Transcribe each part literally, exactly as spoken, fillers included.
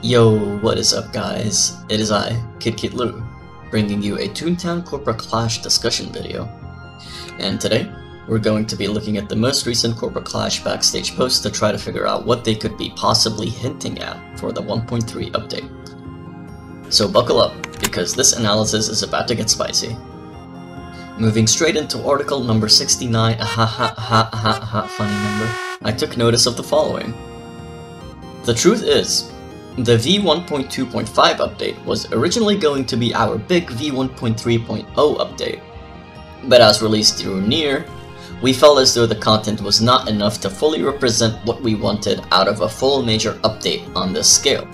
Yo, what is up guys? It is I, Kitt Kitt Lou, bringing you a Toontown Corporate Clash discussion video. And today, we're going to be looking at the most recent Corporate Clash backstage posts to try to figure out what they could be possibly hinting at for the one point three update. So buckle up, because this analysis is about to get spicy. Moving straight into article number sixty-nine, ah, ha ha ha ha ha, funny number, I took notice of the following. The truth is, the v one point two point five update was originally going to be our big v one point three point oh update, but as release drew near, we felt as though the content was not enough to fully represent what we wanted out of a full major update on this scale.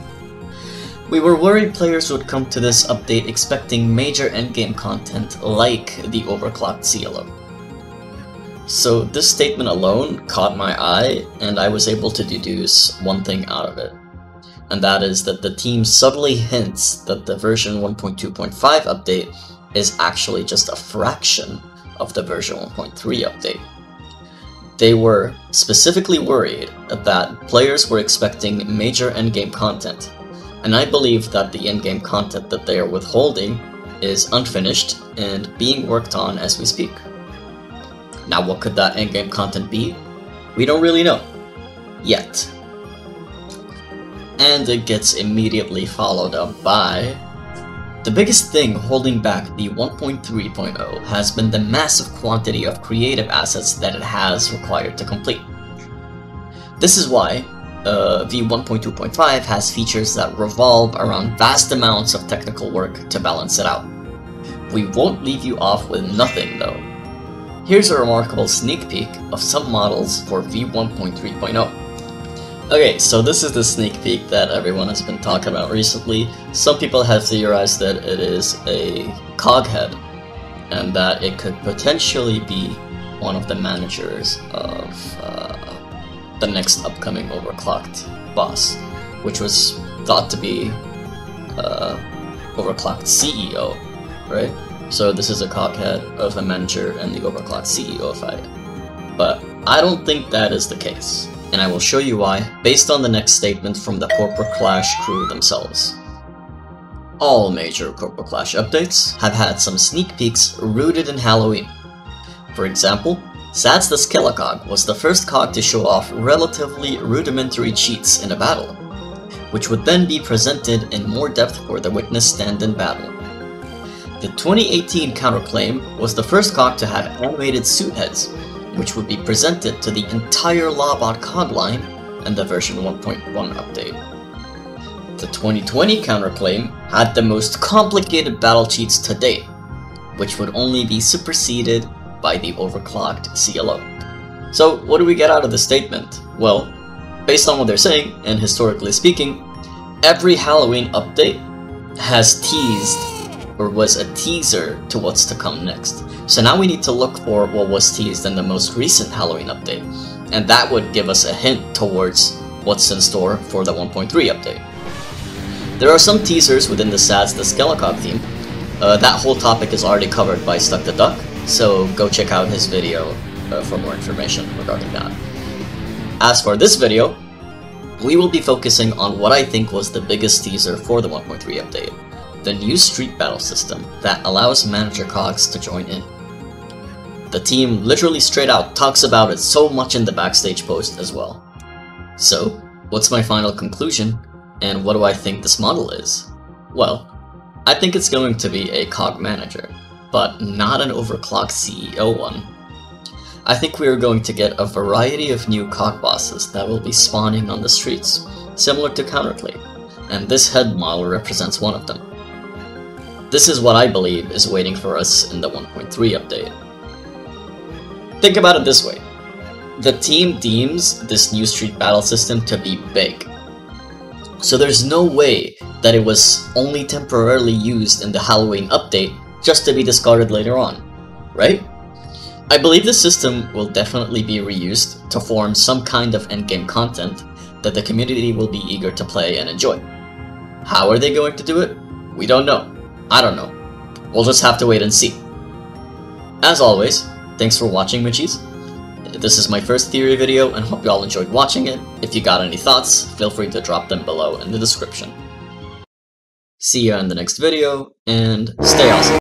We were worried players would come to this update expecting major endgame content like the overclocked C L O. So this statement alone caught my eye, and I was able to deduce one thing out of it. And that is that the team subtly hints that the version one point two point five update is actually just a fraction of the version one point three update. They were specifically worried that players were expecting major endgame content, and I believe that the endgame content that they are withholding is unfinished and being worked on as we speak. Now, what could that endgame content be? We don't really know. Yet. And it gets immediately followed up by, the biggest thing holding back the one point three point oh has been the massive quantity of creative assets that it has required to complete. This is why uh, v one point two point five has features that revolve around vast amounts of technical work to balance it out. We won't leave you off with nothing though. Here's a remarkable sneak peek of some models for v one point three point oh. Okay, so this is the sneak peek that everyone has been talking about recently. Some people have theorized that it is a cog head, and that it could potentially be one of the managers of uh, the next upcoming overclocked boss, which was thought to be uh, overclocked C E O, right? So this is a cog head of the manager and the overclocked C E O fight. But I don't think that is the case, and I will show you why, based on the next statement from the Corporate Clash crew themselves. All major Corporate Clash updates have had some sneak peeks rooted in Halloween. For example, Sads the Skelecog was the first cog to show off relatively rudimentary cheats in a battle, which would then be presented in more depth for the witness stand in battle. The twenty eighteen counterclaim was the first cog to have animated suit heads, which would be presented to the entire Lawbot cog line and the version one point one update. The twenty twenty counterclaim had the most complicated battle cheats to date, which would only be superseded by the overclocked C L O. So what do we get out of the statement? Well, based on what they're saying, and historically speaking, every Halloween update has teased or was a teaser to what's to come next. So now we need to look for what was teased in the most recent Halloween update, and that would give us a hint towards what's in store for the one point three update. There are some teasers within the Sads the Skelecog theme. Uh, that whole topic is already covered by Stuck the Duck, so go check out his video uh, for more information regarding that. As for this video, we will be focusing on what I think was the biggest teaser for the one point three update. The new street battle system that allows manager cogs to join in. The team literally straight out talks about it so much in the backstage post as well. So, what's my final conclusion, and what do I think this model is? Well, I think it's going to be a cog manager, but not an overclocked C E O one. I think we are going to get a variety of new cog bosses that will be spawning on the streets, similar to Counterclaim, and this head model represents one of them. This is what I believe is waiting for us in the one point three update. Think about it this way. The team deems this new street battle system to be big. So there's no way that it was only temporarily used in the Halloween update just to be discarded later on, right? I believe this system will definitely be reused to form some kind of endgame content that the community will be eager to play and enjoy. How are they going to do it? We don't know. I don't know. We'll just have to wait and see. As always, thanks for watching, Michis. This is my first theory video and hope you all enjoyed watching it. If you got any thoughts, feel free to drop them below in the description. See you in the next video, and stay awesome!